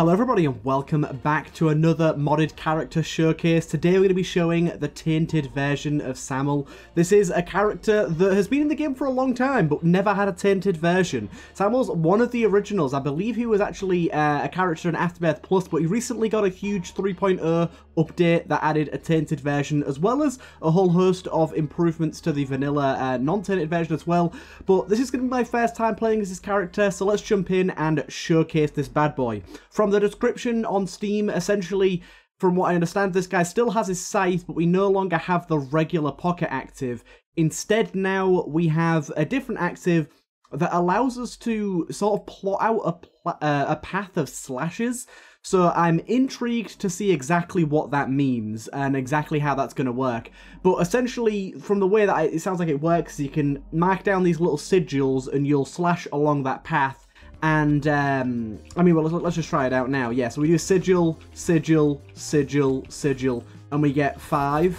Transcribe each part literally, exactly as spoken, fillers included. Hello everybody and welcome back to another modded character showcase. Today we're going to be showing the tainted version of Samael. This is a character that has been in the game for a long time but never had a tainted version. Samael's one of the originals. I believe he was actually uh, a character in Afterbirth Plus, but he recently got a huge three point oh update that added a tainted version as well as a whole host of improvements to the vanilla uh, non-tainted version as well. But this is going to be my first time playing as this character, so let's jump in and showcase this bad boy. From the description on Steam, essentially, from what I understand, this guy still has his scythe, but we no longer have the regular pocket active. Instead, now we have a different active that allows us to sort of plot out a, pl uh, a path of slashes. So I'm intrigued to see exactly what that means and exactly how that's going to work. But essentially, from the way that I, it sounds like it works, you can mark down these little sigils and you'll slash along that path. And, um, I mean, well, let's, let's just try it out now. Yeah, so we do sigil, sigil, sigil, sigil, and we get five.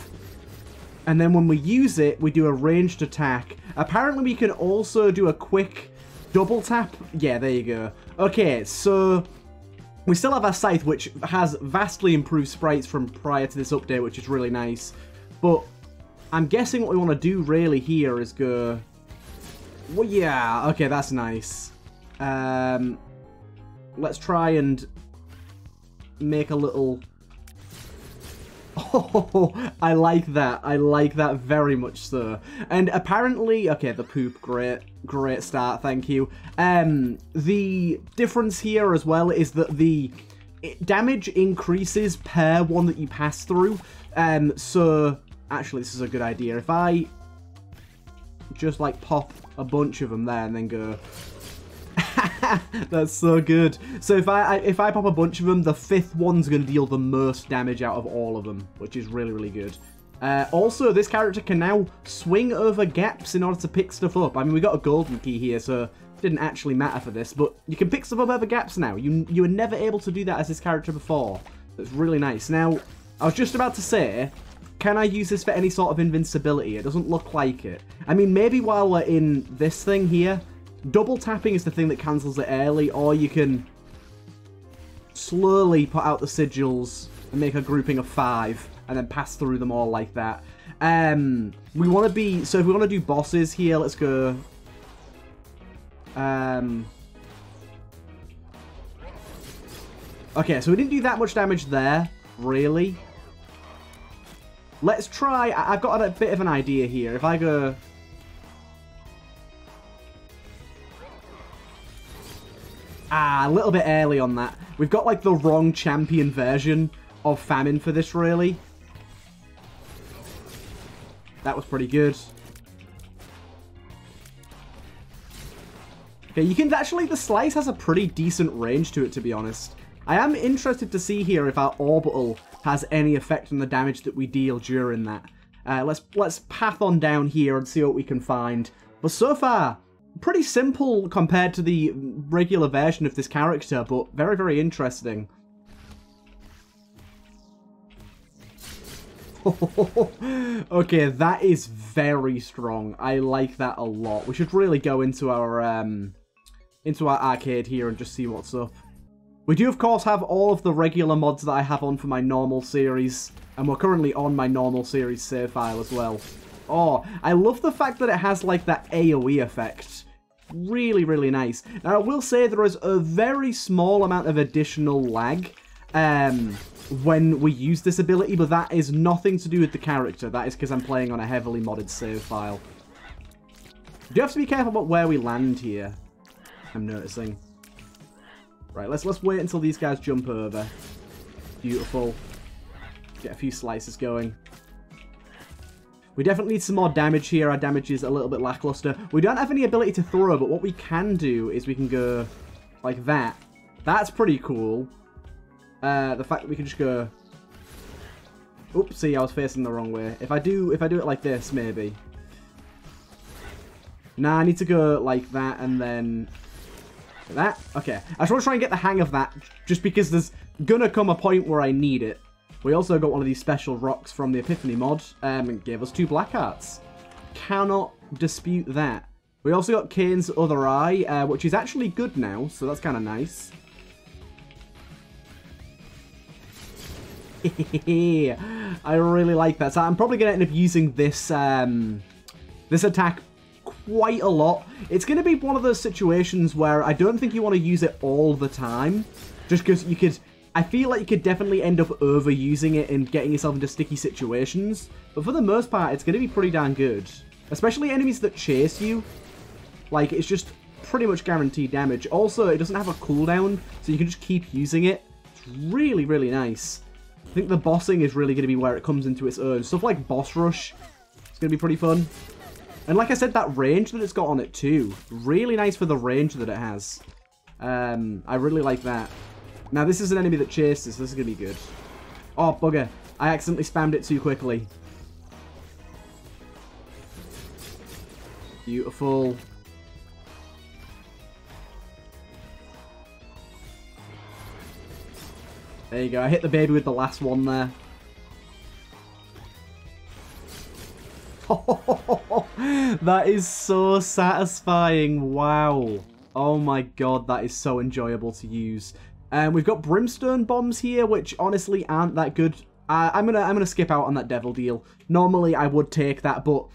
And then when we use it, we do a ranged attack. Apparently, we can also do a quick double tap. Yeah, there you go. Okay, so we still have our scythe, which has vastly improved sprites from prior to this update, which is really nice. But I'm guessing what we want to do really here is go... Well, yeah, okay, that's nice. Um, let's try and make a little... Oh, I like that. I like that very much so. And apparently... Okay, the poop. Great. Great start. Thank you. Um, the difference here as well is that the damage increases per one that you pass through. Um, so... Actually, this is a good idea. If I just, like, pop a bunch of them there and then go... That's so good. So if I, I if I pop a bunch of them, the fifth one's going to deal the most damage out of all of them, which is really, really good. Uh, also, this character can now swing over gaps in order to pick stuff up. I mean, we got a golden key here, so it didn't actually matter for this, but you can pick stuff up over gaps now. You, you were never able to do that as this character before. That's really nice. Now, I was just about to say... Can I use this for any sort of invincibility? It doesn't look like it. I mean, maybe while we're in this thing here... Double tapping is the thing that cancels it early, or you can slowly put out the sigils and make a grouping of five and then pass through them all like that. Um, we want to be... So if we want to do bosses here, let's go... Um, okay, so we didn't do that much damage there, really. Let's try... I've got a bit of an idea here. If I go... Ah, a little bit early on that. We've got, like, the wrong champion version of Famine for this, really. That was pretty good. Okay, you can actually... The slice has a pretty decent range to it, to be honest. I am interested to see here if our orbital has any effect on the damage that we deal during that. Uh, let's, let's path on down here and see what we can find. But so far... Pretty simple compared to the regular version of this character, but very, very interesting. Okay, that is very strong. I like that a lot. We should really go into our um, into our arcade here and just see what's up. We do, of course, have all of the regular mods that I have on for my normal series, and we're currently on my normal series save file as well. Oh, I love the fact that it has, like, that AoE effect. Really, really nice. Now, I will say there is a very small amount of additional lag um, when we use this ability, but that is nothing to do with the character. That is because I'm playing on a heavily modded save file. Do have to be careful about where we land here, I'm noticing. Right, let's, let's wait until these guys jump over. Beautiful. Get a few slices going. We definitely need some more damage here. Our damage is a little bit lackluster. We don't have any ability to throw, but what we can do is we can go like that. That's pretty cool. Uh, the fact that we can just go... Oops, see, I was facing the wrong way. If I do, if I do it like this, maybe. Nah, I need to go like that and then like that. Okay, I just want to try and get the hang of that, just because there's gonna come a point where I need it. We also got one of these special rocks from the Epiphany mod, um, and gave us two black hearts. Cannot dispute that. We also got Cain's Other Eye, uh, which is actually good now, so that's kind of nice. I really like that. So I'm probably going to end up using this um, this attack quite a lot. It's going to be one of those situations where I don't think you want to use it all the time, just because you could... I feel like you could definitely end up overusing it and getting yourself into sticky situations. But for the most part, it's going to be pretty darn good. Especially enemies that chase you. Like, it's just pretty much guaranteed damage. Also, it doesn't have a cooldown, so you can just keep using it. It's really, really nice. I think the bossing is really going to be where it comes into its own. Stuff like Boss Rush, it's going to be pretty fun. And like I said, that range that it's got on it too. Really nice for the range that it has. Um, I really like that. Now, this is an enemy that chases. This is going to be good. Oh, bugger. I accidentally spammed it too quickly. Beautiful. There you go. I hit the baby with the last one there. That is so satisfying. Wow. Oh, my God. That is so enjoyable to use. Um, we've got Brimstone Bombs here, which honestly aren't that good. Uh, I'm gonna, I'm gonna skip out on that Devil Deal. Normally, I would take that, but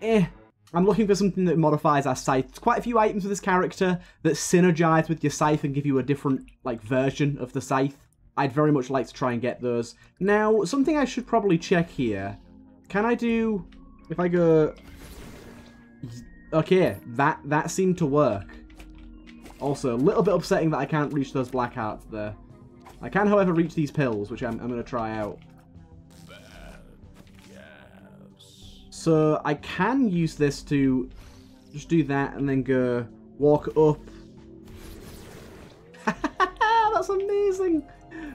eh. I'm looking for something that modifies our scythe. There's quite a few items with this character that synergize with your scythe and give you a different like version of the scythe. I'd very much like to try and get those. Now, something I should probably check here. Can I do? If I go, okay, that that seemed to work. Also, a little bit upsetting that I can't reach those black hearts there. I can, however, reach these pills, which I'm, I'm going to try out. So I can use this to just do that and then go walk up. That's amazing.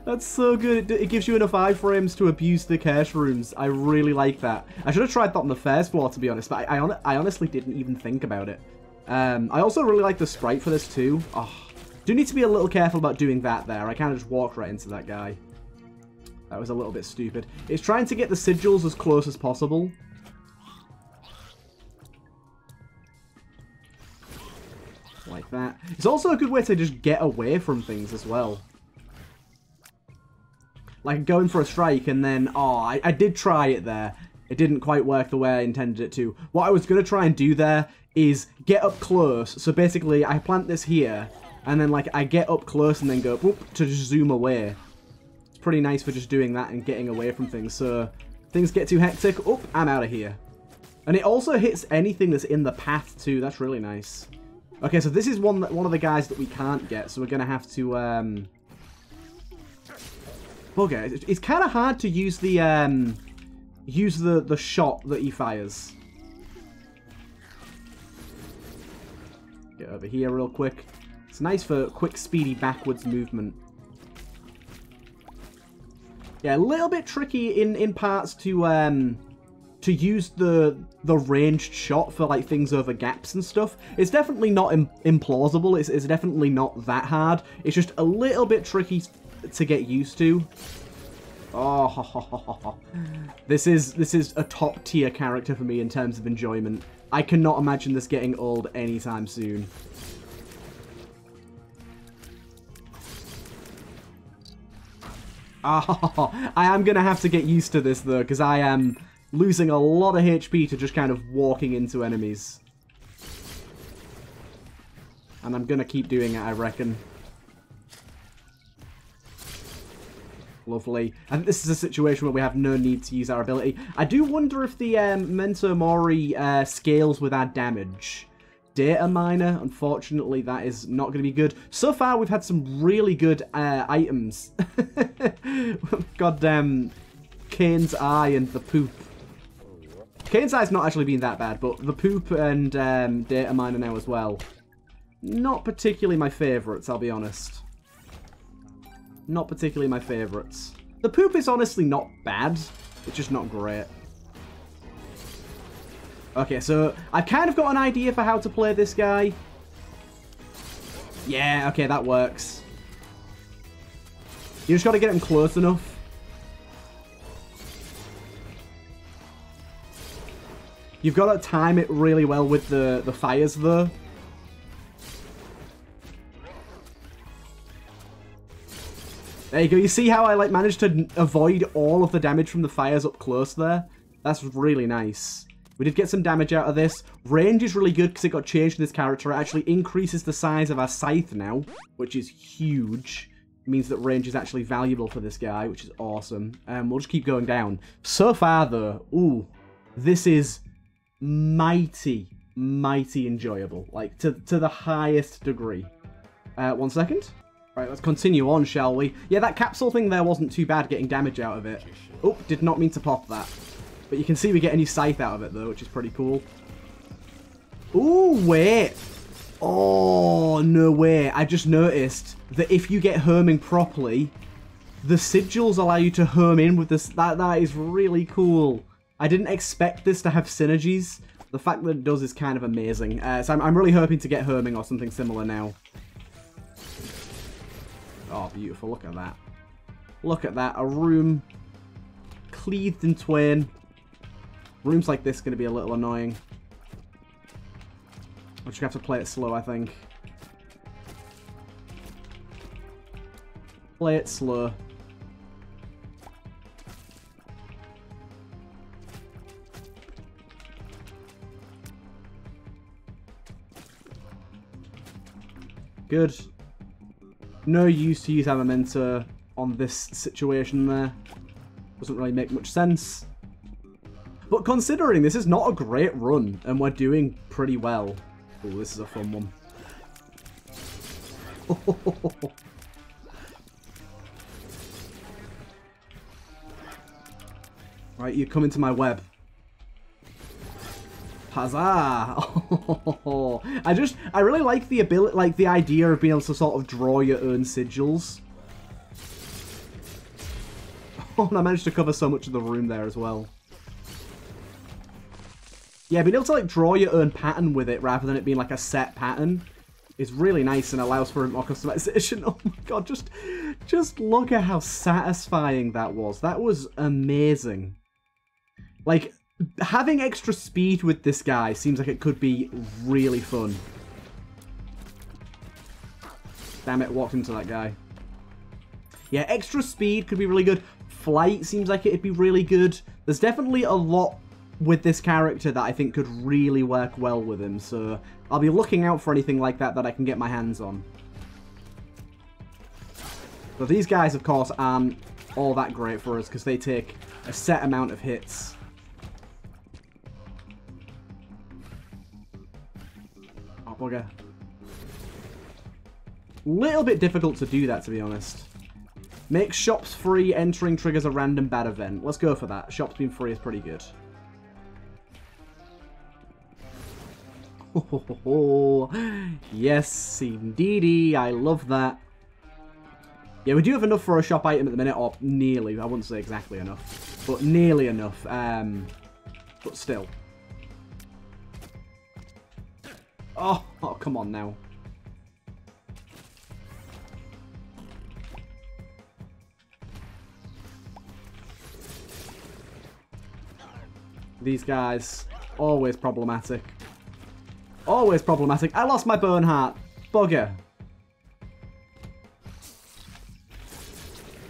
That's so good. It, it gives you enough iframes to abuse the cash rooms. I really like that. I should have tried that on the first floor, to be honest, but I, I, on I honestly didn't even think about it. Um, I also really like the sprite for this too. Oh, do need to be a little careful about doing that there. I kind of just walked right into that guy. That was a little bit stupid. It's trying to get the sigils as close as possible. Like that. It's also a good way to just get away from things as well. Like going for a strike and then, oh, I, I did try it there. It didn't quite work the way I intended it to. What I was going to try and do there is get up close. So basically, I plant this here, and then like I get up close and then go whoop, to just zoom away. It's pretty nice for just doing that and getting away from things. So things get too hectic. Oh, I'm out of here. And it also hits anything that's in the path too. That's really nice. Okay, so this is one that, one of the guys that we can't get. So we're going to have to... Um... Bugger. It's, it's kind of hard to use the... Um... Use the, the shot that he fires. Get over here real quick. It's nice for quick, speedy, backwards movement. Yeah, a little bit tricky in, in parts to um to use the the ranged shot for like things over gaps and stuff. It's definitely not im implausible. It's, it's definitely not that hard. It's just a little bit tricky to get used to. Oh, ho, ho, ho, ho. This is this is a top tier character for me in terms of enjoyment. I cannot imagine this getting old anytime soon. Oh, I am gonna have to get used to this though, because I am losing a lot of H P to just kind of walking into enemies. And I'm gonna keep doing it, I reckon. Lovely. I think this is a situation where we have no need to use our ability. I do wonder if the um, Memento Mori uh, scales with our damage. Dataminer, unfortunately, that is not going to be good. So far, we've had some really good uh, items. Goddamn Cain's Eye and the poop. Cain's Eye's not actually been that bad, but the poop and um, Dataminer now as well. Not particularly my favourites, I'll be honest. Not particularly my favourites. The poop is honestly not bad. It's just not great. Okay, so I've kind of got an idea for how to play this guy. Yeah, okay, that works. You just got to get him close enough. You've got to time it really well with the, the fires, though. There you go. You see how I like managed to avoid all of the damage from the fires up close there? That's really nice. We did get some damage out of this. Range is really good because it got changed in this character. It actually increases the size of our scythe now, which is huge. It means that range is actually valuable for this guy, which is awesome. Um, we'll just keep going down. So far, though, ooh, this is mighty, mighty enjoyable. Like, to, to the highest degree. Uh, one second. Right, let's continue on, shall we? Yeah, that capsule thing there wasn't too bad getting damage out of it. Oh, did not mean to pop that. But you can see we get a new scythe out of it, though, which is pretty cool. Ooh, wait. Oh, no way. I just noticed that if you get herming properly, the sigils allow you to herm in with this. That, that is really cool. I didn't expect this to have synergies. The fact that it does is kind of amazing. Uh, so I'm, I'm really hoping to get herming or something similar now. Oh, beautiful. Look at that. Look at that. A room cleaved in twain. Rooms like this are going to be a little annoying. I'm just going to have to play it slow, I think. Play it slow. Good. No use to use our Memento on this situation there. Doesn't really make much sense. But considering this is not a great run, and we're doing pretty well. Oh, this is a fun one. Right, you come into my web. Huzzah! I just, I really like the ability, like the idea of being able to sort of draw your own sigils. Oh, and I managed to cover so much of the room there as well. Yeah, being able to like draw your own pattern with it rather than it being like a set pattern is really nice and allows for more customization. Oh my god, just, just look at how satisfying that was. That was amazing. Like, having extra speed with this guy seems like it could be really fun. Damn it, walked into that guy. Yeah, extra speed could be really good. Flight seems like it'd be really good. There's definitely a lot with this character that I think could really work well with him, so I'll be looking out for anything like that that I can get my hands on. But these guys, of course, aren't all that great for us because they take a set amount of hits. Oh, bugger. Little bit difficult to do that, to be honest. Make shops free, entering triggers a random bad event. Let's go for that. Shops being free is pretty good. Oh, oh, oh, oh. Yes, indeedy. I love that. Yeah, we do have enough for a shop item at the minute, or nearly. I wouldn't say exactly enough, but nearly enough. Um, but still. Oh, oh, come on now. These guys, always problematic. Always problematic. I lost my bone heart. Bugger.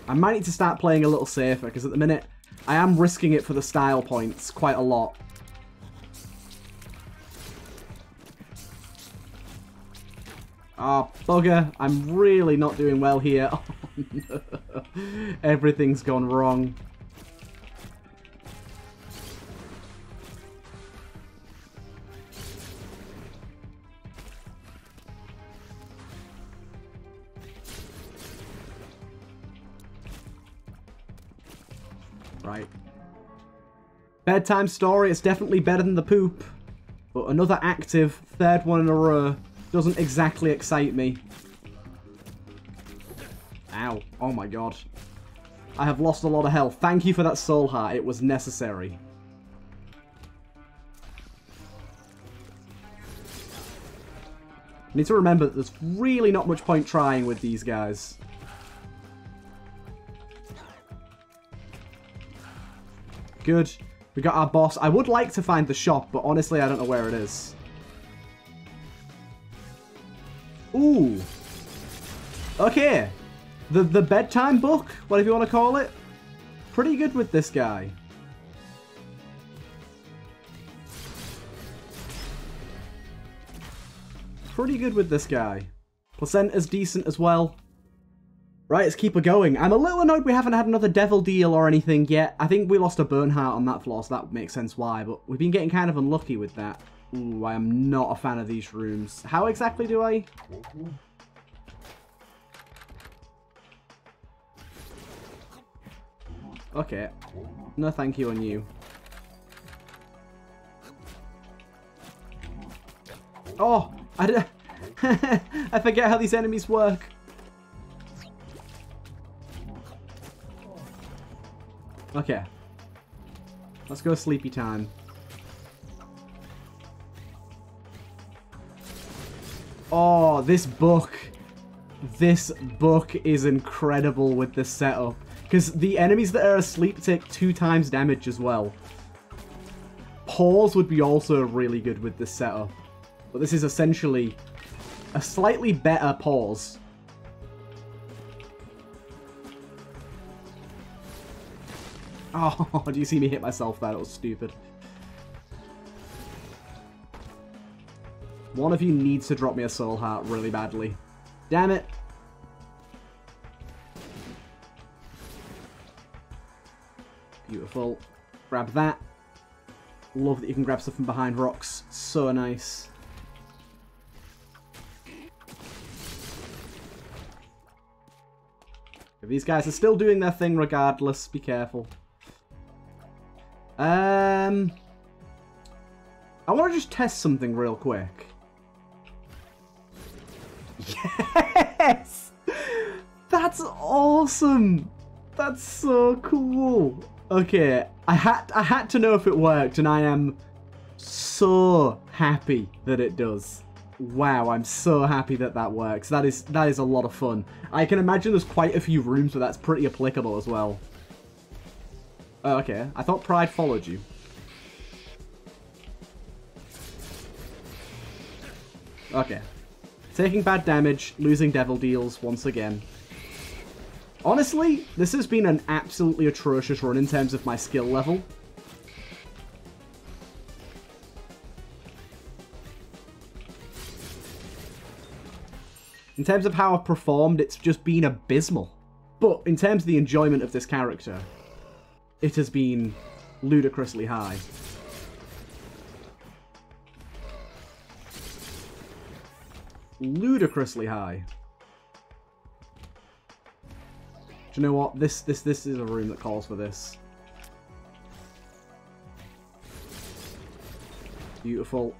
I might need to start playing a little safer, because at the minute, I am risking it for the style points quite a lot. Ah, oh, bugger. I'm really not doing well here. Oh, no. Everything's gone wrong. Right. Bedtime Story, it's definitely better than the poop. But another active, third one in a row, doesn't exactly excite me. Ow. Oh my god. I have lost a lot of health. Thank you for that soul heart, it was necessary. I need to remember that there's really not much point trying with these guys. Good. We got our boss. I would like to find the shop, but honestly, I don't know where it is. Ooh. Okay. the, the bedtime book, whatever you want to call it. Pretty good with this guy. Pretty good with this guy. Placenta's decent as well. Right, let's keep her going. I'm a little annoyed we haven't had another devil deal or anything yet. I think we lost a Bernhardt on that floor, so that makes sense why, but we've been getting kind of unlucky with that. Ooh, I am not a fan of these rooms. How exactly do I? Okay. No thank you on you. Oh! I, d I forget how these enemies work. Okay. Let's go sleepy time. Oh, this book. This book is incredible with this setup. Because the enemies that are asleep take two times damage as well. Paws would be also really good with this setup. But this is essentially a slightly better paws. Oh, do you see me hit myself there? That was stupid. One of you needs to drop me a soul heart really badly. Damn it. Beautiful. Grab that. Love that you can grab stuff from behind rocks. So nice. These guys are still doing their thing regardless. Be careful. Um, I want to just test something real quick. Yes! That's awesome! That's so cool. Okay, I had I had to know if it worked, and I am so happy that it does. Wow, I'm so happy that that works. That is that is a lot of fun. I can imagine there's quite a few rooms where that's pretty applicable as well. Oh, okay. I thought Pride followed you. Okay. Taking bad damage, losing devil deals once again. Honestly, this has been an absolutely atrocious run in terms of my skill level. In terms of how I've performed, it's just been abysmal. But in terms of the enjoyment of this character, it has been ludicrously high. Ludicrously high. Do you know what? This this this is a room that calls for this. Beautiful.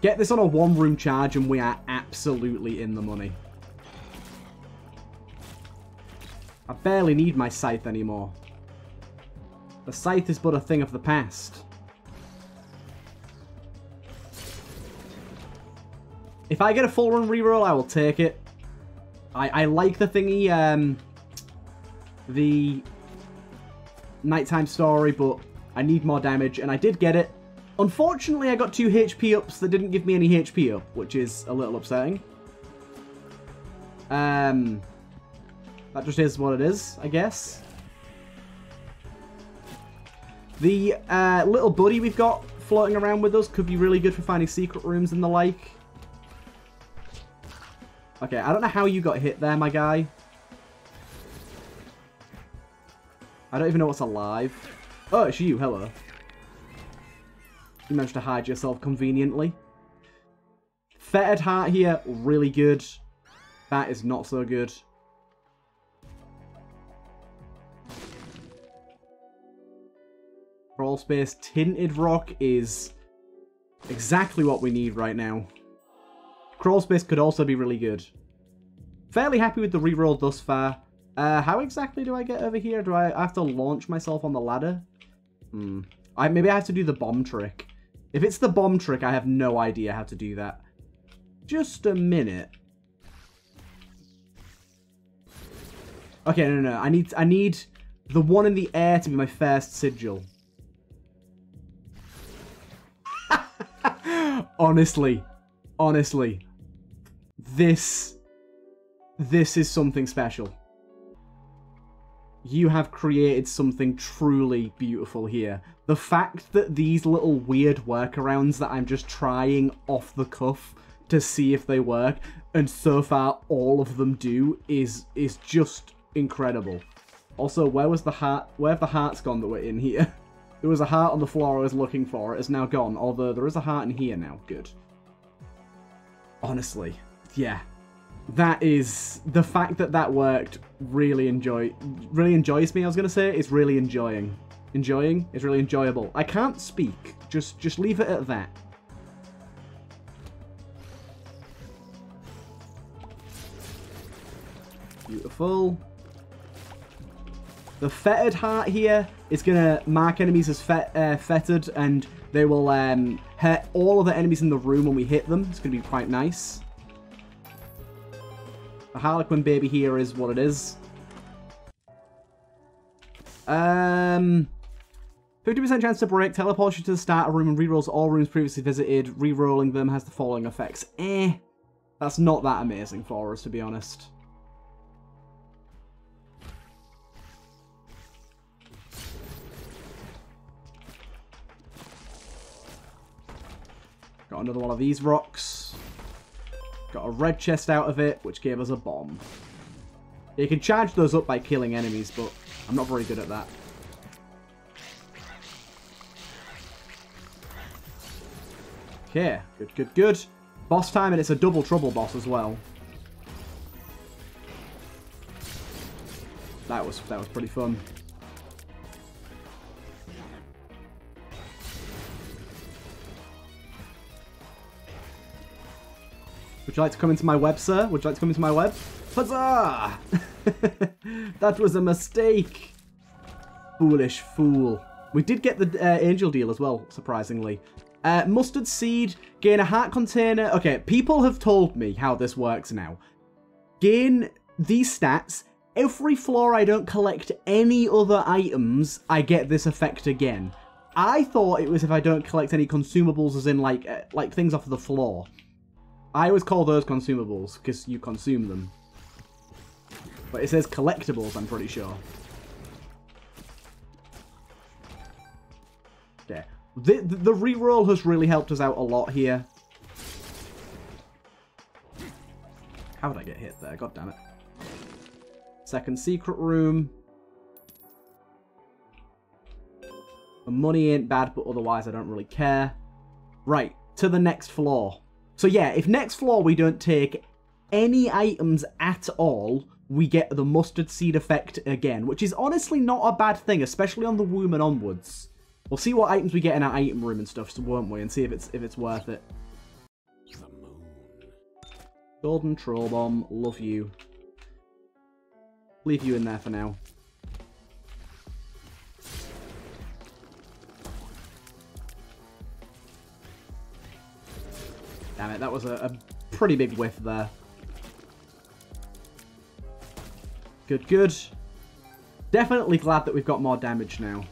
Get this on a one-room charge and we are absolutely in the money. I barely need my scythe anymore. The scythe is but a thing of the past. If I get a full run reroll, I will take it. I, I like the thingy, um, the nighttime story, but I need more damage, and I did get it. Unfortunately, I got two H P ups that didn't give me any H P up, which is a little upsetting. Um, that just is what it is, I guess. The uh, little buddy we've got floating around with us could be really good for finding secret rooms and the like. Okay, I don't know how you got hit there, my guy. I don't even know what's alive. Oh, it's you. Hello. You managed to hide yourself conveniently. Fettered Heart here, really good. That is not so good. Crawl space, Tinted Rock is exactly what we need right now. Crawl space could also be really good. Fairly happy with the reroll thus far. Uh, how exactly do I get over here? Do I have to launch myself on the ladder? Hmm. I, maybe I have to do the bomb trick. If it's the bomb trick, I have no idea how to do that. Just a minute. Okay, no, no, no. I need, I need the one in the air to be my first sigil. honestly, honestly, this This is something special. You have created something truly beautiful here. The fact that these little weird workarounds that I'm just trying off the cuff to see if they work, and so far all of them do, is is just incredible. Also, where was the heart? Where have the hearts gone that were in here? There was a heart on the floor I was looking for. It is now gone, although there is a heart in here now. Good. Honestly, yeah. That is... The fact that that worked really enjoy... Really enjoys me, I was going to say. It's really enjoying. Enjoying? It's really enjoyable. I can't speak. Just, just leave it at that. Beautiful. The Fettered Heart here is going to mark enemies as fet uh, fettered, and they will um, hurt all of the enemies in the room when we hit them. It's going to be quite nice. The Harlequin Baby here is what it is. Um, fifty percent chance to break. Teleports you to the start of room and rerolls all rooms previously visited. Rerolling them has the following effects. Eh. That's not that amazing for us, to be honest. Got another one of these rocks. Got a red chest out of it, which gave us a bomb. You can charge those up by killing enemies, but I'm not very good at that. Okay, good, good, good. Boss time, and it's a double trouble boss as well. That was, that was pretty fun. Would you like to come into my web, sir? Would you like to come into my web? Huzzah! That was a mistake. Foolish fool. We did get the uh, angel deal as well, surprisingly. Uh, mustard seed, gain a heart container. Okay, people have told me how this works now. Gain these stats. Every floor I don't collect any other items, I get this effect again. I thought it was if I don't collect any consumables, as in like, uh, like things off the floor. I always call those consumables, because you consume them. But it says collectibles, I'm pretty sure. Okay. The, the, the reroll has really helped us out a lot here. How did I get hit there? God damn it. Second secret room. The money ain't bad, but otherwise I don't really care. Right, to the next floor. So yeah, if next floor we don't take any items at all, we get the mustard seed effect again, which is honestly not a bad thing, especially on the womb and onwards. We'll see what items we get in our item room and stuff, so won't we, and see if it's if it's worth it. The moon. Golden troll bomb, love you. Leave you in there for now. Damn it, that was a, a pretty big whiff there. Good, good. Definitely glad that we've got more damage now.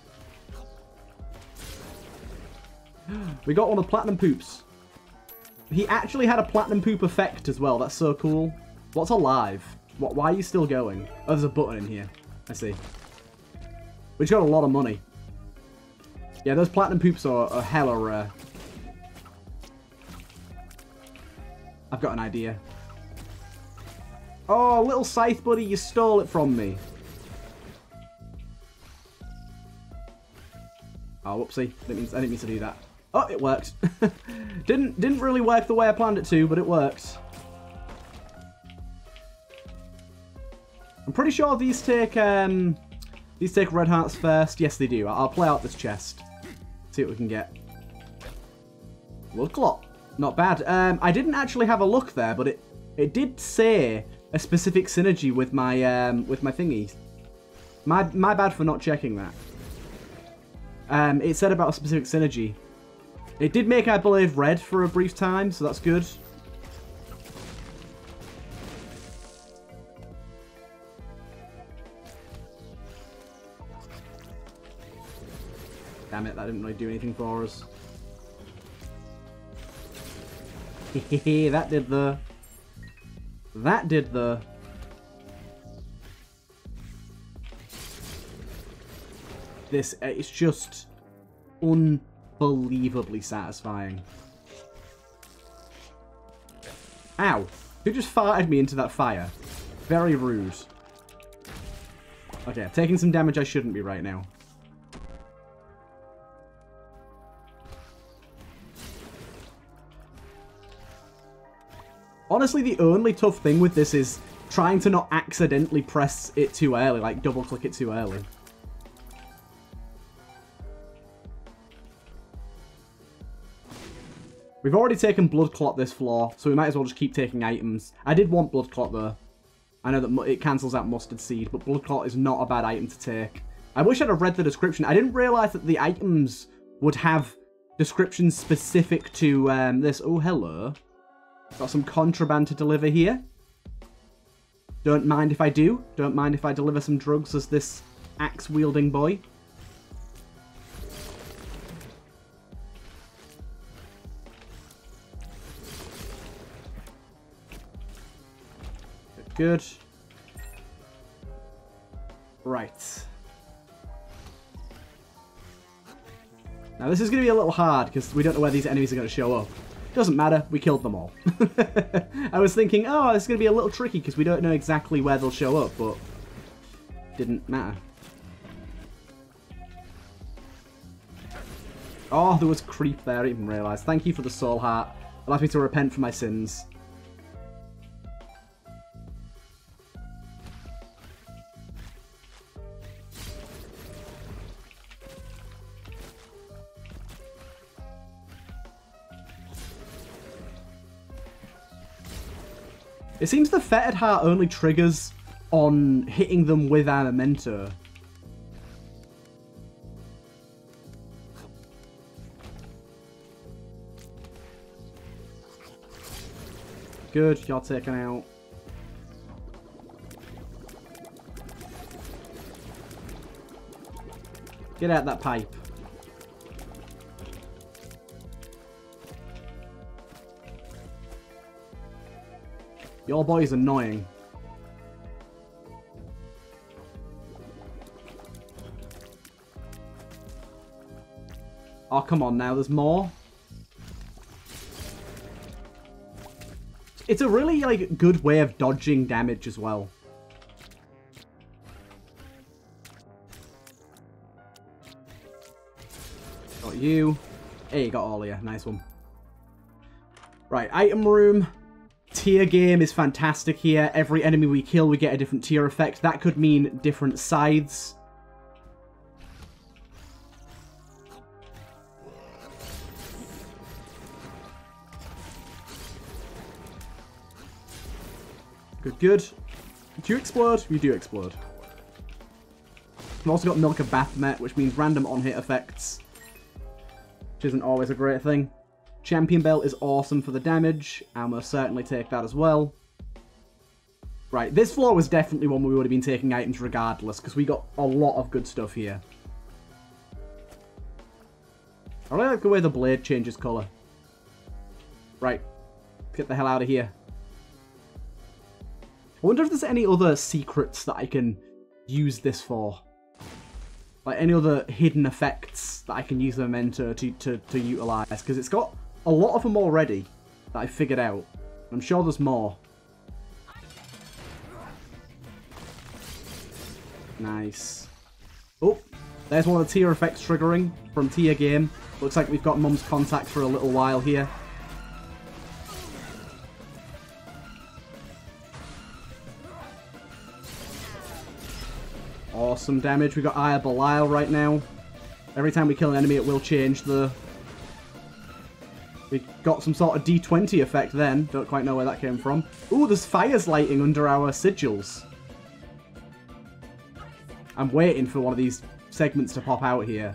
We got one of Platinum Poops. He actually had a Platinum Poop effect as well. That's so cool. What's alive? What? Why are you still going? Oh, there's a button in here. I see. We've got a lot of money. Yeah, those Platinum Poops are, are hella rare. I've got an idea. Oh, little scythe buddy, you stole it from me. Oh, whoopsie. I didn't mean to, I didn't mean to do that. Oh, it worked. didn't, didn't really work the way I planned it to, but it worked. I'm pretty sure these take, um, these take red hearts first. Yes, they do. I'll play out this chest. See what we can get. Blood Clot. Not bad. Um, I didn't actually have a look there, but it it did say a specific synergy with my um, with my thingies. My my bad for not checking that. Um, it said about a specific synergy. It did make our blade red for a brief time, so that's good. Damn it! That didn't really do anything for us. that did the... That did the... this. It's just unbelievably satisfying. Ow! Who just farted me into that fire? Very rude. Okay, I'm taking some damage I shouldn't be right now. Honestly, the only tough thing with this is trying to not accidentally press it too early, like double-click it too early. We've already taken Blood Clot this floor, so we might as well just keep taking items. I did want Blood Clot, though. I know that it cancels out Mustard Seed, but Blood Clot is not a bad item to take. I wish I'd have read the description. I didn't realise that the items would have descriptions specific to um, this. Oh, hello. Got some contraband to deliver here. Don't mind if I do. Don't mind if I deliver some drugs as this axe-wielding boy. Good. Right. Now this is going to be a little hard because we don't know where these enemies are going to show up. Doesn't matter, we killed them all. I was thinking, oh, it's going to be a little tricky because we don't know exactly where they'll show up, but didn't matter. Oh, there was creep there, I didn't even realise. Thank you for the soul heart. Allows me to repent for my sins. It seems the Fettered Heart only triggers on hitting them with our Memento. Good, you're taken out. Get out that pipe. Your boy's annoying. Oh, come on now. There's more. It's a really, like, good way of dodging damage as well. Got you. Hey, you got all of you. Nice one. Right, item room. Tier game is fantastic here. Every enemy we kill, we get a different tier effect. That could mean different scythes. Good, good. Do you explode? You do explode. We've also got Milk of Bath Met, which means random on-hit effects, which isn't always a great thing. Champion Belt is awesome for the damage. I'll most certainly take that as well. Right, this floor was definitely one where we would have been taking items regardless, because we got a lot of good stuff here. I really like the way the blade changes colour. Right, get the hell out of here. I wonder if there's any other secrets that I can use this for. Like, any other hidden effects that I can use the Memento to, to, to utilise, because it's got a lot of them already that I figured out. I'm sure there's more. Nice. Oh, there's one of the tier effects triggering from Tier Game. Looks like we've got Mum's Contact for a little while here. Awesome damage. We've got Eye of Belial right now. Every time we kill an enemy, it will change the... We got some sort of D twenty effect then. Don't quite know where that came from. Ooh, there's fires lighting under our sigils. I'm waiting for one of these segments to pop out here.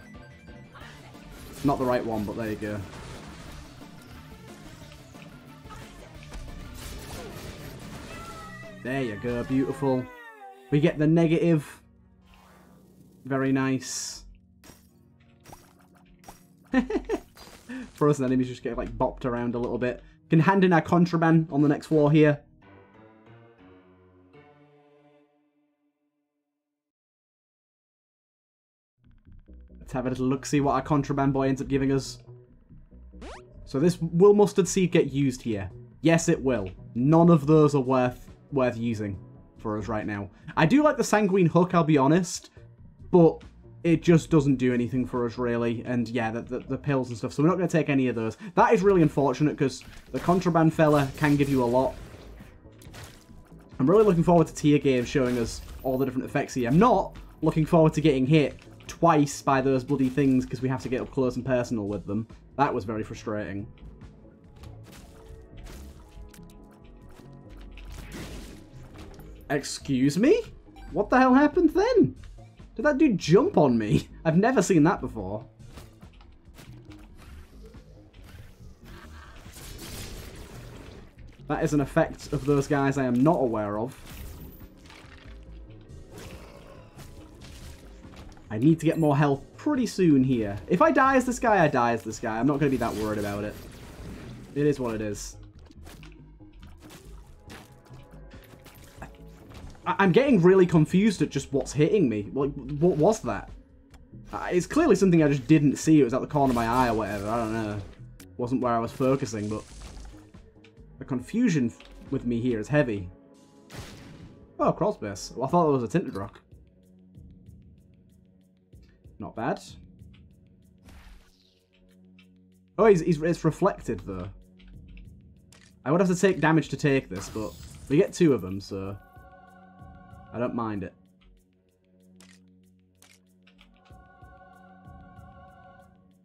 Not the right one, but there you go. There you go. Beautiful. We get the negative... Very nice. Frozen enemies just get, like, bopped around a little bit. Can hand in our contraband on the next floor here. Let's have a little look, see what our contraband boy ends up giving us. So this, will Mustard Seed get used here? Yes, it will. None of those are worth worth using for us right now. I do like the Sanguine Hook, I'll be honest, but it just doesn't do anything for us, really. And yeah, the, the, the pills and stuff, so we're not going to take any of those. That is really unfortunate, because the contraband fella can give you a lot. I'm really looking forward to Tier Game showing us all the different effects here. I'm not looking forward to getting hit twice by those bloody things, because we have to get up close and personal with them. That was very frustrating. Excuse me? What the hell happened then? Did that dude jump on me? I've never seen that before. That is an effect of those guys I am not aware of. I need to get more health pretty soon here. If I die as this guy, I die as this guy. I'm not going to be that worried about it. It is what it is. I'm getting really confused at just what's hitting me. Like, what was that? Uh, it's clearly something I just didn't see. It was out the corner of my eye or whatever. I don't know. It wasn't where I was focusing, but the confusion with me here is heavy. Oh, crossbase. Well, I thought that was a tinted rock. Not bad. Oh, he's, he's, it's reflected, though. I would have to take damage to take this, but we get two of them, so I don't mind it.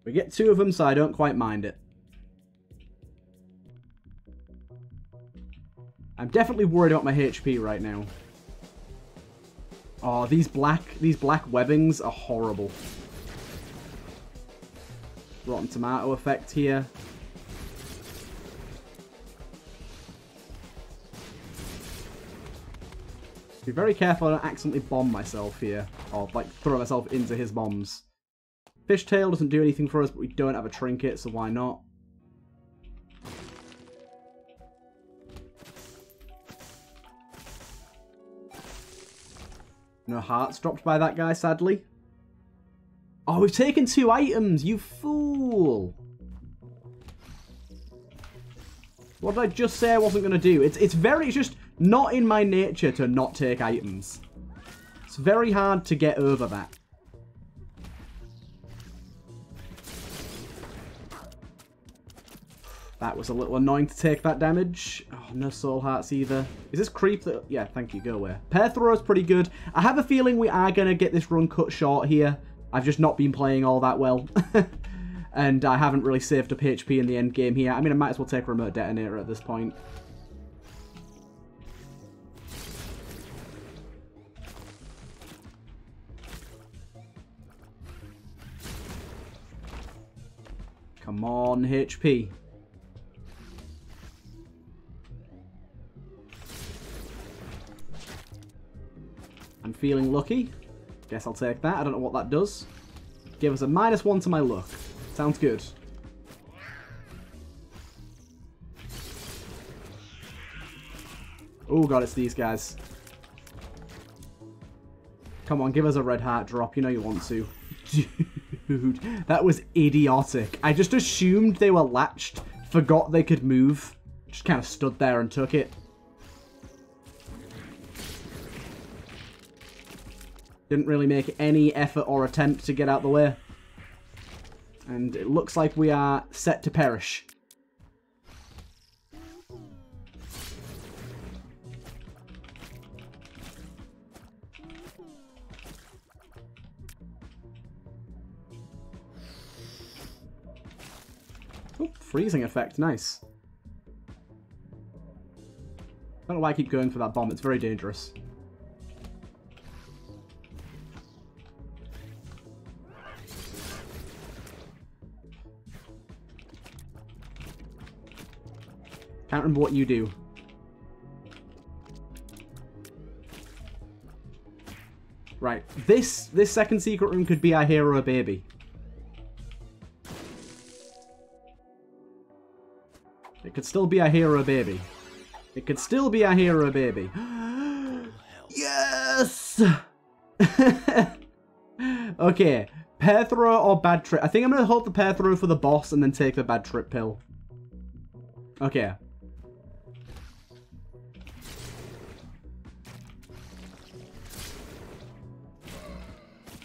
We get two of them, so I don't quite mind it. I'm definitely worried about my H P right now. Oh, these black, these black webbings are horrible. Rotten Tomato effect here. Be very careful I don't accidentally bomb myself here, or like throw myself into his bombs. Fishtail doesn't do anything for us, but we don't have a trinket, so why not? No hearts dropped by that guy, sadly. Oh, we've taken two items, you fool! What did I just say I wasn't going to do? It's, it's very, it's just not in my nature to not take items. It's very hard to get over that. That was a little annoying to take that damage. Oh, no soul hearts either. Is this creep that... Yeah, thank you. Go away. Perthro is pretty good. I have a feeling we are going to get this run cut short here. I've just not been playing all that well. And I haven't really saved up H P in the end game here. I mean, I might as well take Remote Detonator at this point. Come on, H P. I'm feeling lucky. Guess I'll take that. I don't know what that does. Give us a minus one to my luck. Sounds good. Oh god, it's these guys. Come on, give us a red heart drop. You know you want to. Dude, that was idiotic. I just assumed they were latched, forgot they could move. Just kind of stood there and took it. Didn't really make any effort or attempt to get out the way. And it looks like we are set to perish. Oh, freezing effect, nice. I don't know why I keep going for that bomb, it's very dangerous. Can't remember what you do. Right, this this second secret room could be our hero baby. It could still be our hero baby. It could still be our hero baby. Yes. Okay, Perthro or Bad Trip? I think I'm going to hold the Perthro for the boss and then take the Bad Trip pill. Okay.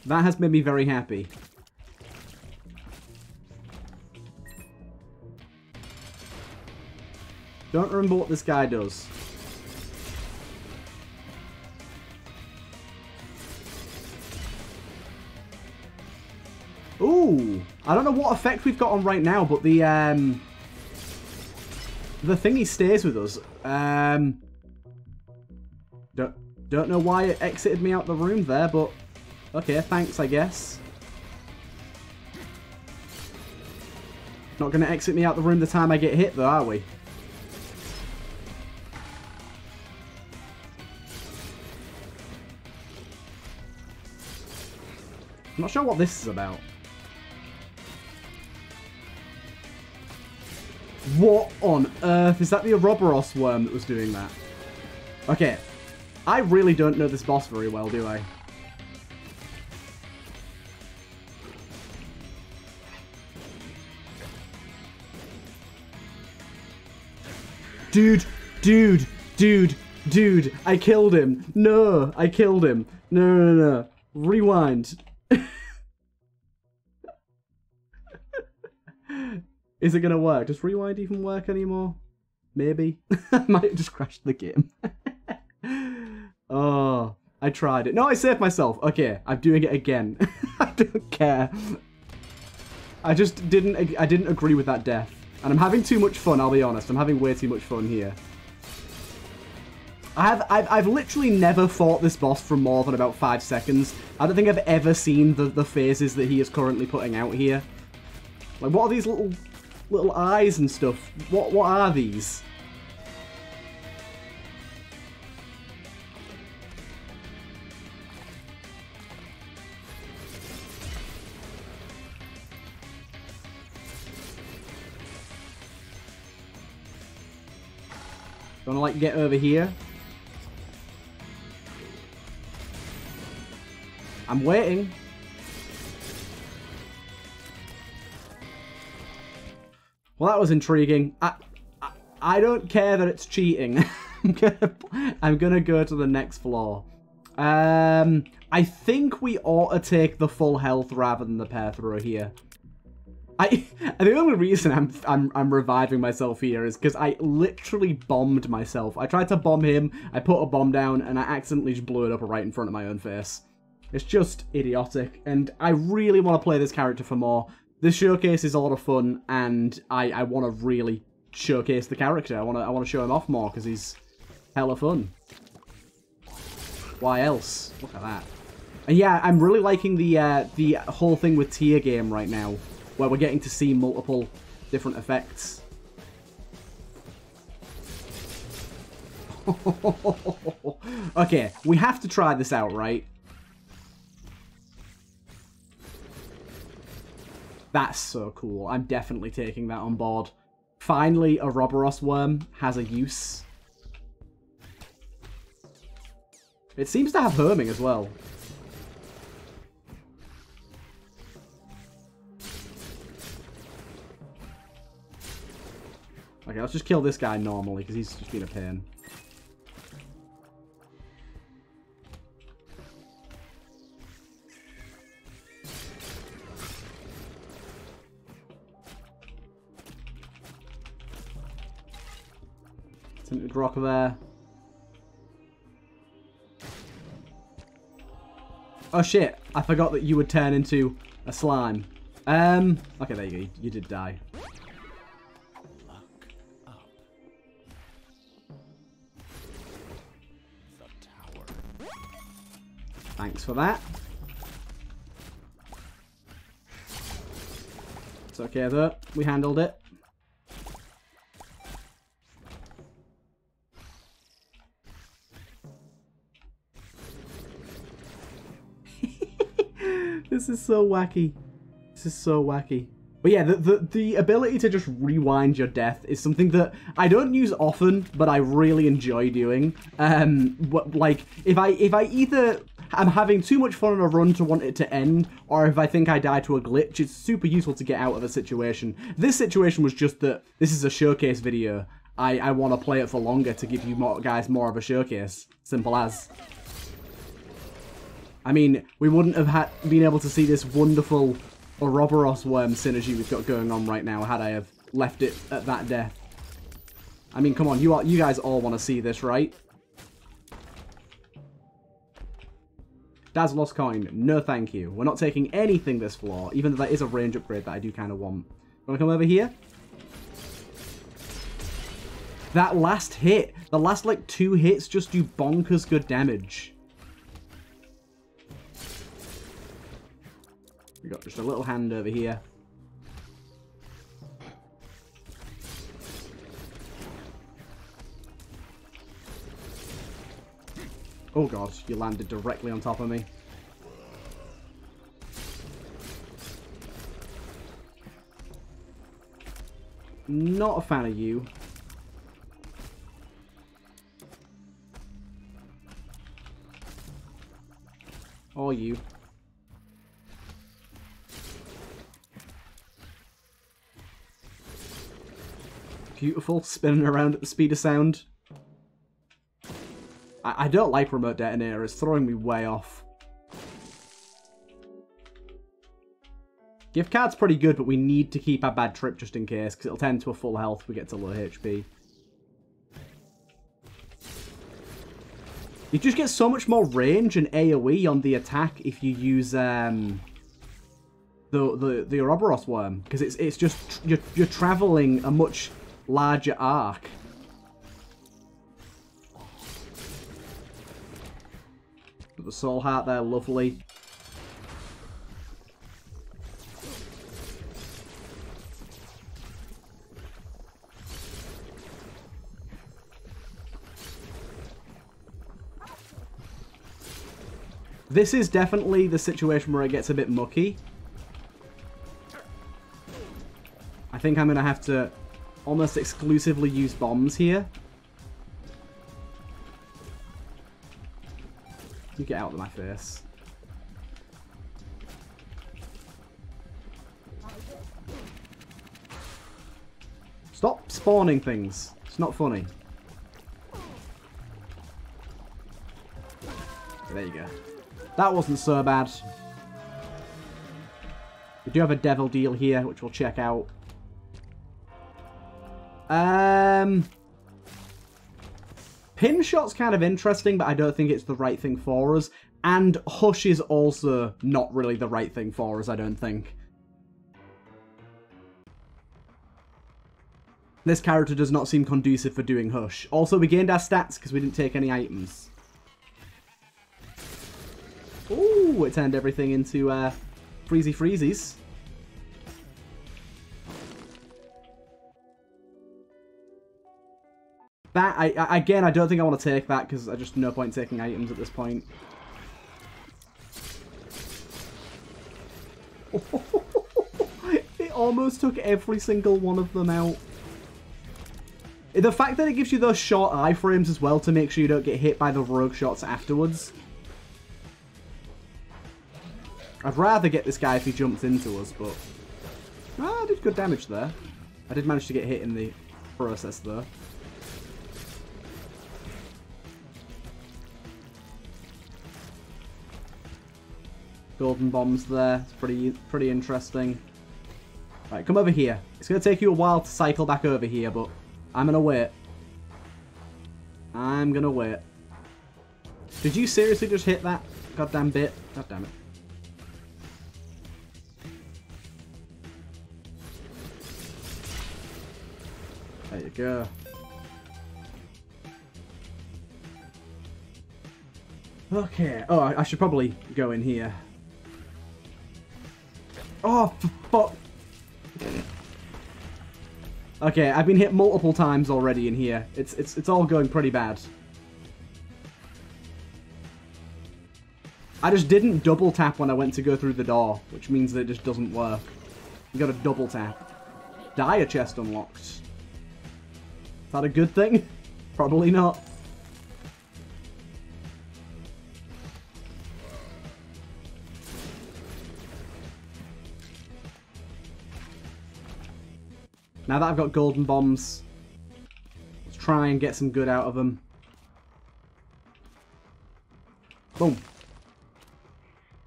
That has made me very happy. Don't remember what this guy does. Ooh! I don't know what effect we've got on right now, but the, um... the thingy stays with us. Um... Don't, don't know why it exited me out the room there, but... Okay, thanks, I guess. Not gonna exit me out the room the time I get hit, though, are we? I'm not sure what this is about. What on earth? Is that the Ouroboros worm that was doing that? Okay. I really don't know this boss very well, do I? Dude, dude, dude, dude, I killed him. No, I killed him. No, no, no, no. Rewind. Is it going to work? Does rewind even work anymore? Maybe. I might have just crashed the game. Oh, I tried it. No, I saved myself. Okay, I'm doing it again. I don't care. I just didn't, I didn't agree with that death. And I'm having too much fun, I'll be honest. I'm having way too much fun here. I have, I've, I've literally never fought this boss for more than about five seconds. I don't think I've ever seen the, the phases that he is currently putting out here. Like, what are these little little eyes and stuff? What, what are these? Gonna like get over here. I'm waiting. Well, that was intriguing. I I, I don't care that it's cheating. I'm gonna I'm gonna go to the next floor. Um, I think we ought to take the full health rather than the Perthro here. I, the only reason I'm, I'm I'm reviving myself here is because I literally bombed myself. I tried to bomb him, I put a bomb down, and I accidentally just blew it up right in front of my own face. It's just idiotic, and I really want to play this character for more. This showcase is a lot of fun, and I, I want to really showcase the character. I want to I want to show him off more because he's hella fun. Why else? Look at that. And yeah, I'm really liking the uh, the whole thing with Tier Game right now, where we're getting to see multiple different effects. Okay, we have to try this out, right? That's so cool. I'm definitely taking that on board. Finally, a Ouroboros worm has a use. It seems to have homing as well. Okay, let's just kill this guy normally, because he's just been a pain. Tinted rock there. Oh shit, I forgot that you would turn into a slime. Um, okay, there you go, you did die. Thanks for that. It's okay though. We handled it. This is so wacky. This is so wacky. But yeah, the, the, the ability to just rewind your death is something that I don't use often, but I really enjoy doing. Um, what, like, if I if I either... I'm having too much fun on a run to want it to end, or if I think I die to a glitch, it's super useful to get out of a situation. This situation was just that this is a showcase video. I, I want to play it for longer to give you more, guys more of a showcase. Simple as. I mean, we wouldn't have had been able to see this wonderful Ouroboros worm synergy we've got going on right now had I have left it at that death. I mean, come on, you are, you guys all want to see this, right? Daz Lost Coin, no thank you. We're not taking anything this floor, even though that is a range upgrade that I do kind of want. Want to come over here? That last hit, the last like two hits just do bonkers good damage. We got just a little hand over here. Oh god, you landed directly on top of me. Not a fan of you. Or you. Beautiful, spinning around at the speed of sound. I don't like Remote Detonator, it's throwing me way off. Gift card's pretty good, but we need to keep our bad trip just in case, because it'll tend to a full health if we get to low H P. You just get so much more range and AoE on the attack if you use um, the, the, the Ouroboros worm, because it's, it's just, you're, you're traveling a much larger arc. The soul heart there, lovely. This is definitely the situation where it gets a bit mucky. I think I'm gonna have to almost exclusively use bombs here. You get out of my face. Stop spawning things. It's not funny. There you go. That wasn't so bad. We do have a devil deal here, which we'll check out. Um... Pin shot's kind of interesting, but I don't think it's the right thing for us. And Hush is also not really the right thing for us, I don't think. This character does not seem conducive for doing Hush. Also, we gained our stats because we didn't take any items. Ooh, it turned everything into uh, freezy freezies. That, I, I, again, I don't think I want to take that because I just no point taking items at this point. It almost took every single one of them out. The fact that it gives you those short iframes as well to make sure you don't get hit by the rogue shots afterwards. I'd rather get this guy if he jumps into us, but... Ah, I did good damage there. I did manage to get hit in the process, though. Golden bombs there. It's pretty, pretty interesting. Right, come over here. It's going to take you a while to cycle back over here, but I'm going to wait. I'm going to wait. Did you seriously just hit that goddamn bit? God damn it. There you go. Okay. Oh, I should probably go in here. Oh, for fuck. Okay, I've been hit multiple times already in here. It's it's it's all going pretty bad. I just didn't double tap when I went to go through the door, which means that it just doesn't work. You gotta double tap. Dire Chest unlocked. Is that a good thing? Probably not. Now that I've got golden bombs, let's try and get some good out of them. Boom.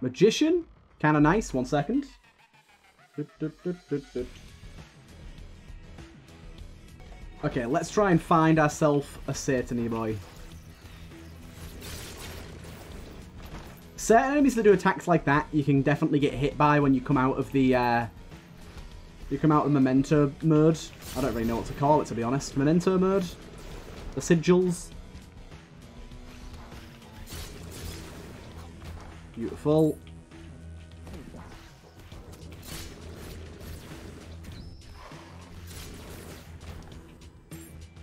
Magician? Kind of nice. One second. Okay, let's try and find ourselves a Satany boy. Certain enemies that do attacks like that, you can definitely get hit by when you come out of the, uh... You come out of Memento mode. I don't really know what to call it, to be honest. Memento mode. The sigils. Beautiful.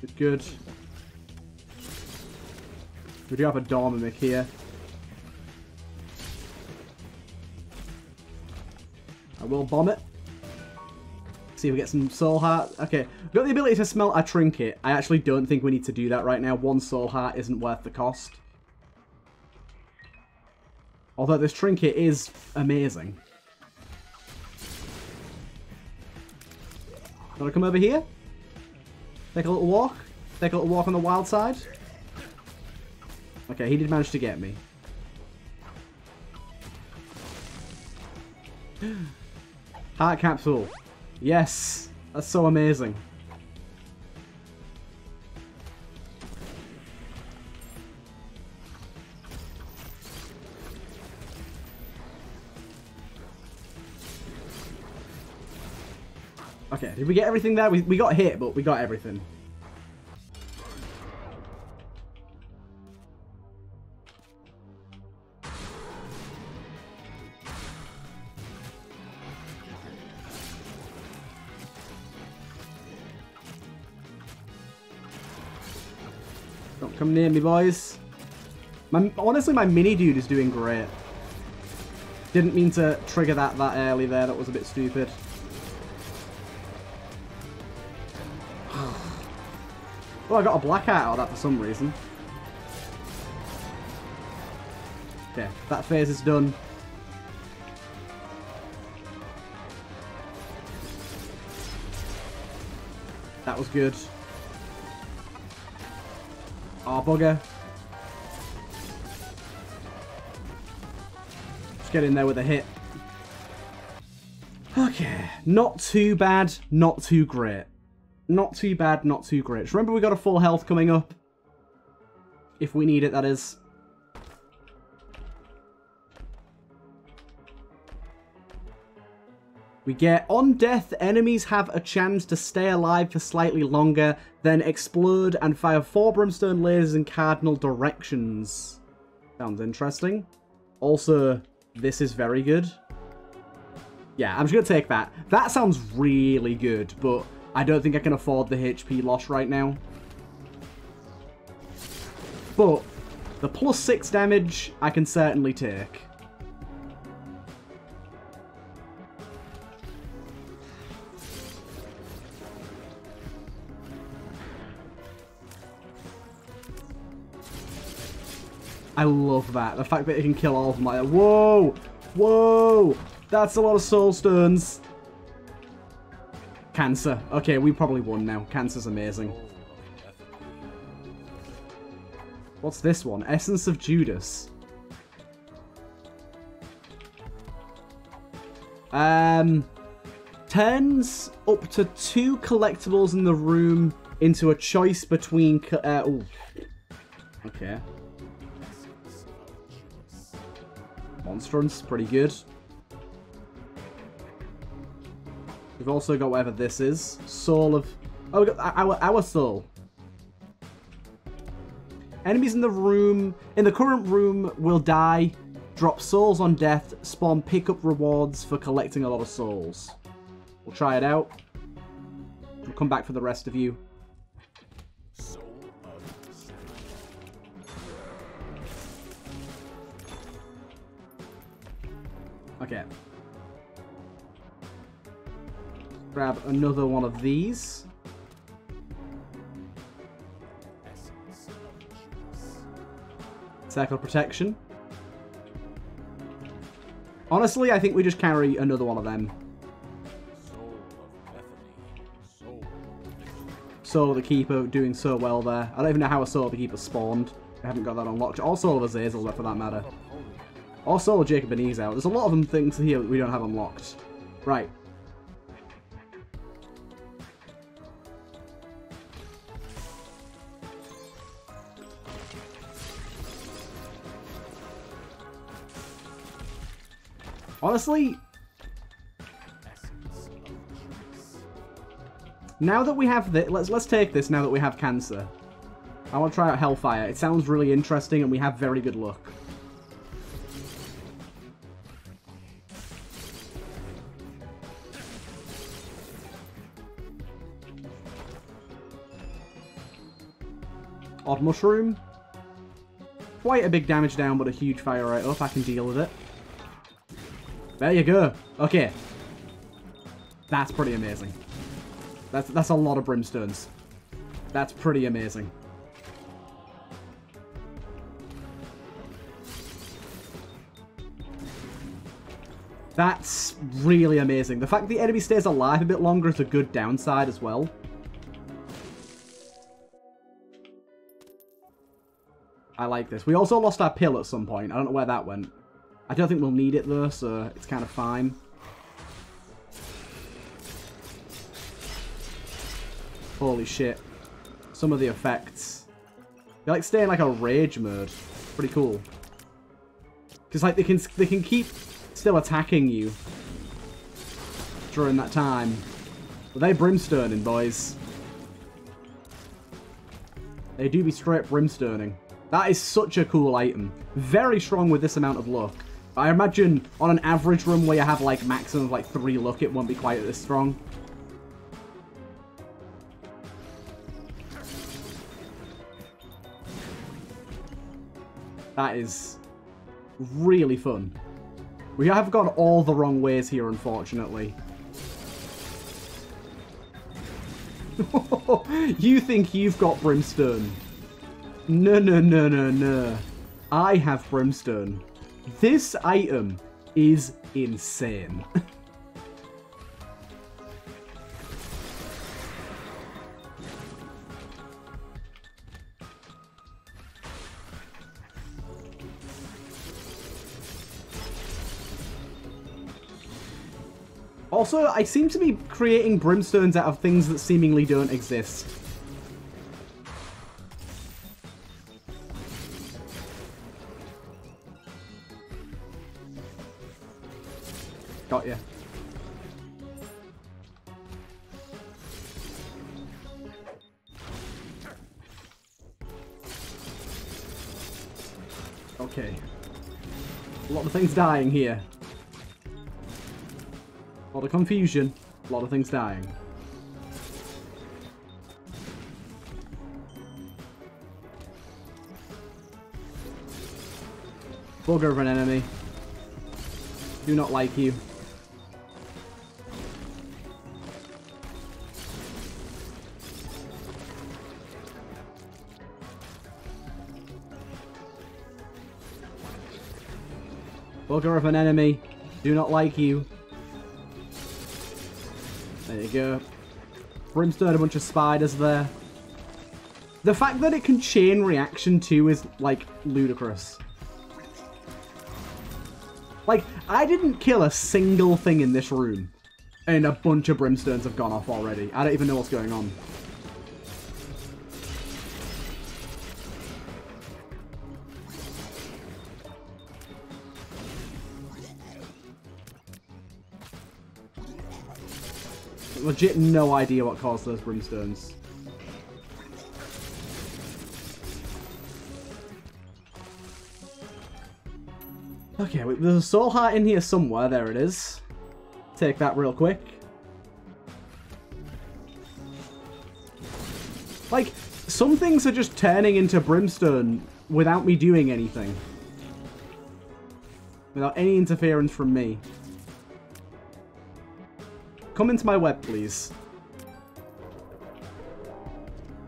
Good, good. We do have a Dormammic here. I will bomb it. See if we get some soul heart. Okay, we've got the ability to smell a trinket. I actually don't think we need to do that right now. One soul heart isn't worth the cost. Although this trinket is amazing. Gotta come over here. Take a little walk. Take a little walk on the wild side. Okay, he did manage to get me. Heart capsule. Yes. That's so amazing. Okay, did we get everything there? We, we got hit, but we got everything. Don't come near me, boys. My, honestly, my mini dude is doing great. Didn't mean to trigger that that early there. That was a bit stupid. Oh, I got a blackout out of that for some reason. Okay, that phase is done. That was good. Oh, bugger. Just get in there with a hit. Okay, not too bad, not too great. Not too bad, not too great. Just remember, we got a full health coming up. If we need it, that is. We get, on death, enemies have a chance to stay alive for slightly longer, then explode and fire four brimstone lasers in cardinal directions. Sounds interesting. Also, this is very good. Yeah, I'm just going to take that. That sounds really good, but I don't think I can afford the H P loss right now. But the plus six damage I can certainly take. I love that. The fact that it can kill all of them. Like, whoa! Whoa! That's a lot of soul stones. Cancer. Okay, we probably won now. Cancer's amazing. What's this one? Essence of Judas. Um, turns up to two collectibles in the room into a choice between... Uh, oh. Okay. Monstrance, pretty good. We've also got whatever this is. Soul of... Oh, we got our, our soul. Enemies in the room... In the current room will die, drop souls on death, spawn pickup rewards for collecting a lot of souls. We'll try it out. We'll come back for the rest of you. Okay. Grab another one of these. Circle protection. Honestly, I think we just carry another one of them. Soul of Epiphany. Soul Soul of the Keeper doing so well there. I don't even know how a Soul of the Keeper spawned. I haven't got that unlocked. Or Soul of Azazel, for that matter. Or Soul of Jacob and Ease out. There's a lot of them things here that we don't have unlocked. Right. Honestly, now that we have this, let's let's take this. Now that we have Cancer, I want to try out Hellfire. It sounds really interesting, and we have very good luck. Odd Mushroom, quite a big damage down, but a huge fire rate up. I can deal with it. There you go. Okay. That's pretty amazing. That's that's a lot of brimstones. That's pretty amazing. That's really amazing. The fact the enemy stays alive a bit longer is a good downside as well. I like this. We also lost our pill at some point. I don't know where that went. I don't think we'll need it though, so it's kind of fine. Holy shit. Some of the effects. They like stay in like a rage mode. Pretty cool. Because like they can they can keep still attacking you during that time. But they're brimstoning, boys. They do be straight brimstoning. That is such a cool item. Very strong with this amount of luck. I imagine on an average run where you have like maximum of like three luck, it won't be quite this strong. That is really fun. We have gone all the wrong ways here, unfortunately. You think you've got brimstone? No, no, no, no, no. I have brimstone. This item is insane. Also, I seem to be creating brimstones out of things that seemingly don't exist. Got ya. Okay. A lot of things dying here. A lot of confusion, a lot of things dying. Bugger of an enemy. Do not like you. Bugger of an enemy. Do not like you. There you go. Brimstone, a bunch of spiders there. The fact that it can chain reaction too is, like, ludicrous. Like, I didn't kill a single thing in this room, and a bunch of brimstones have gone off already. I don't even know what's going on. Legit no idea what caused those brimstones. Okay, wait, there's a soul heart in here somewhere. There it is. Take that real quick. Like, some things are just turning into brimstone without me doing anything. Without any interference from me. Come into my web, please.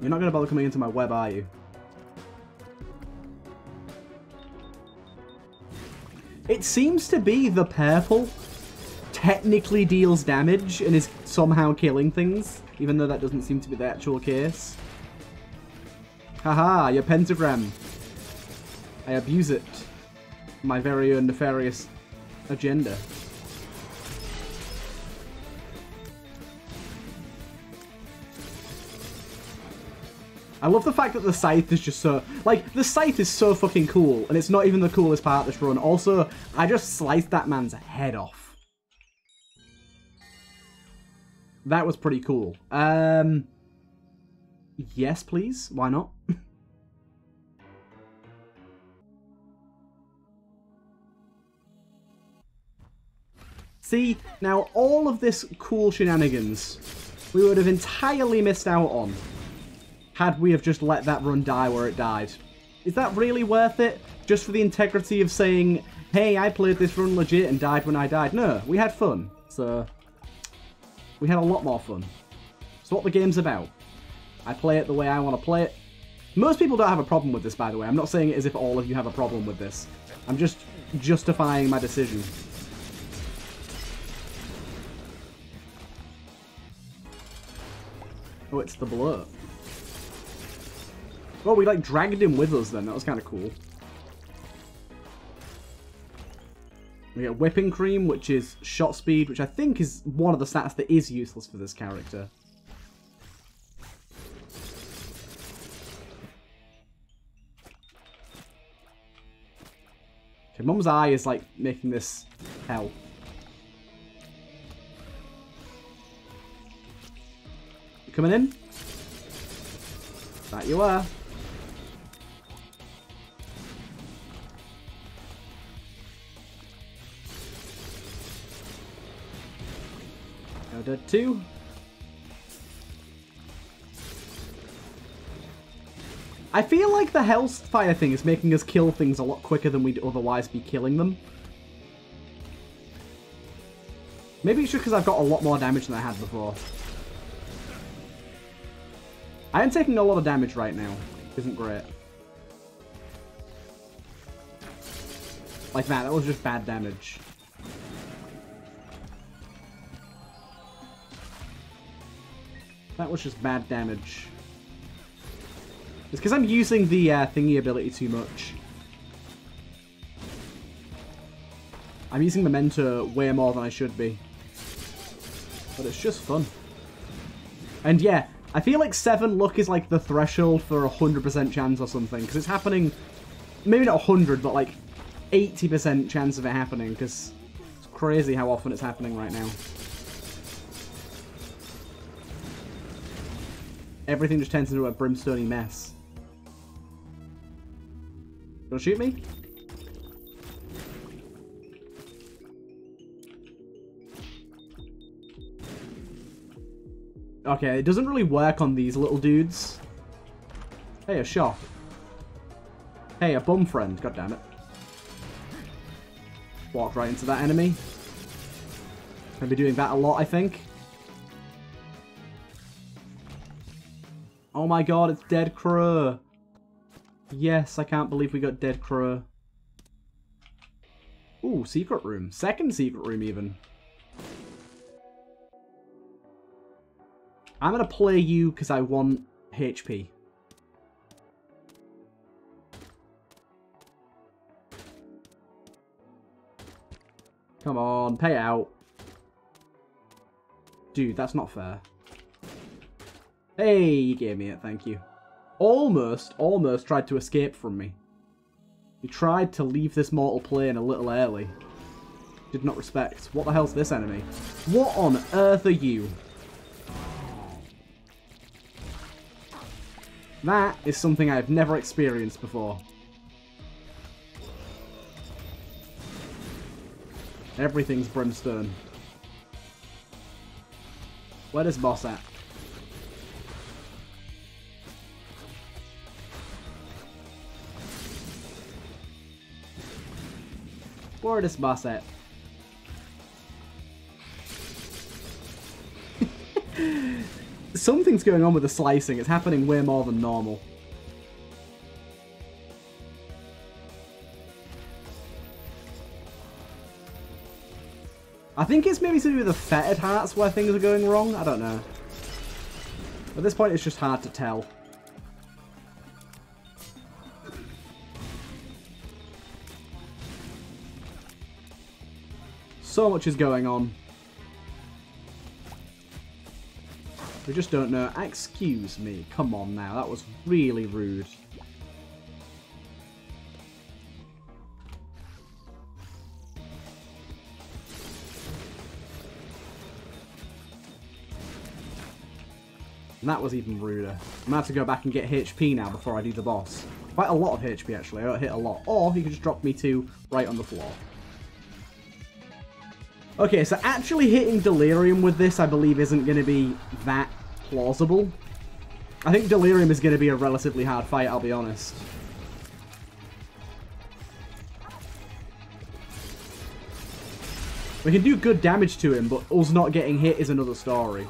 You're not going to bother coming into my web, are you? It seems to be the purple technically deals damage and is somehow killing things, even though that doesn't seem to be the actual case. Haha, your pentagram. I abuse it. My very own nefarious agenda. I love the fact that the scythe is just so... Like, the scythe is so fucking cool, and it's not even the coolest part of this run. Also, I just sliced that man's head off. That was pretty cool. Um, yes, please. Why not? See, now all of this cool shenanigans we would have entirely missed out on had we have just let that run die where it died. Is that really worth it? Just for the integrity of saying, hey, I played this run legit and died when I died. No, we had fun. So, we had a lot more fun. It's what the game's about. I play it the way I want to play it. Most people don't have a problem with this, by the way. I'm not saying it as if all of you have a problem with this. I'm just justifying my decision. Oh, it's the blow. Well, we, like, dragged him with us then. That was kind of cool. We get Whipping Cream, which is shot speed, which I think is one of the stats that is useless for this character. Okay, Mum's Eye is, like, making this hell. You coming in? That you are. Dead two. I feel like the Hellfire thing is making us kill things a lot quicker than we'd otherwise be killing them. Maybe it's just because I've got a lot more damage than I had before. I am taking a lot of damage right now. Isn't great. Like that, that was just bad damage. That was just bad damage. It's because I'm using the uh, thingy ability too much. I'm using Memento way more than I should be. But it's just fun. And yeah, I feel like seven luck is like the threshold for a one hundred percent chance or something. Because it's happening, maybe not one hundred, but like eighty percent chance of it happening. Because it's crazy how often it's happening right now. Everything just turns into a brimstone-y mess. You wanna shoot me? Okay, it doesn't really work on these little dudes. Hey, a shop. Hey, a bum friend. God damn it. Walked right into that enemy. I'll be doing that a lot, I think. Oh my god, it's Dead Crow. Yes, I can't believe we got Dead Crow. Ooh, secret room. Second secret room, even. I'm going to play you because I want H P. Come on, pay out. Dude, that's not fair. Hey, you gave me it, thank you. Almost, almost tried to escape from me. You tried to leave this mortal plane a little early. Did not respect. What the hell's this enemy? What on earth are you? That is something I have never experienced before. Everything's brimstone. Where is boss at? Where is boss at? Something's going on with the slicing. It's happening way more than normal. I think it's maybe to do with the Fettered Hearts where things are going wrong. I don't know. At this point, it's just hard to tell. So much is going on. We just don't know. Excuse me. Come on now. That was really rude. And that was even ruder. I'm gonna have to go back and get H P now before I do the boss. Quite a lot of H P actually, I don't hit a lot. Or he could just drop me two right on the floor. Okay, so actually hitting Delirium with this I believe isn't gonna be that plausible. I think Delirium is gonna be a relatively hard fight, I'll be honest. We can do good damage to him, but us not getting hit is another story.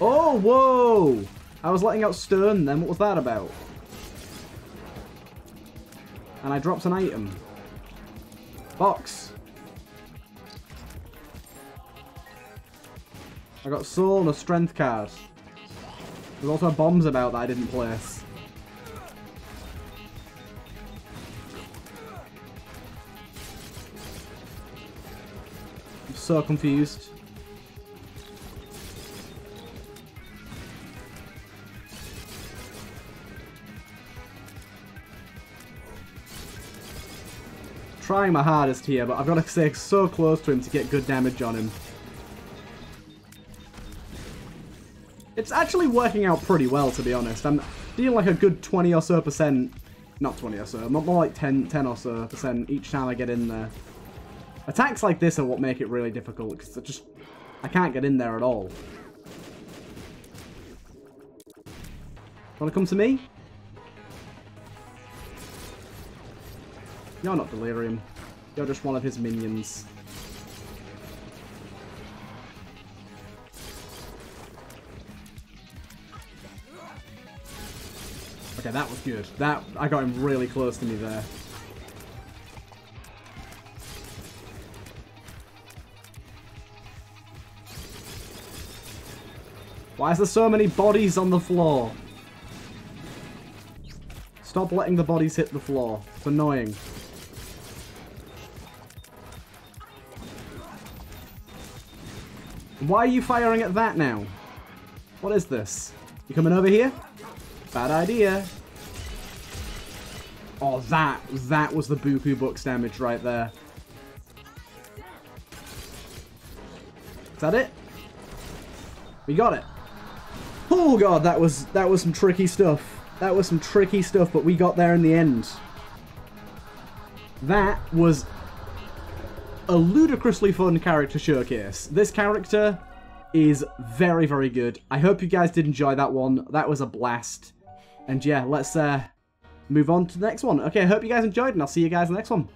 Oh, whoa! I was letting out stone then. What was that about? And I dropped an item. Box. I got soul and a strength card. There's also bombs about that I didn't place. I'm so confused. Trying my hardest here, but I've got to stay so close to him to get good damage on him. It's actually working out pretty well, to be honest. I'm dealing like a good twenty or so percent, not twenty or so, more like ten, ten or so percent each time I get in there. Attacks like this are what make it really difficult because I just I can't get in there at all. Want to come to me? You're not Delirium. You're just one of his minions. Okay, that was good. That I got him really close to me there. Why is there so many bodies on the floor? Stop letting the bodies hit the floor. It's annoying. Why are you firing at that now? What is this? You coming over here? Bad idea. Oh, that, that was the Buku Bucks damage right there. Is that it? We got it. Oh God, that was, that was some tricky stuff. That was some tricky stuff, but we got there in the end. That was a ludicrously fun character showcase. This character is very, very good. I hope you guys did enjoy that one. That was a blast. And yeah, let's uh, move on to the next one. Okay, I hope you guys enjoyed, and I'll see you guys in the next one.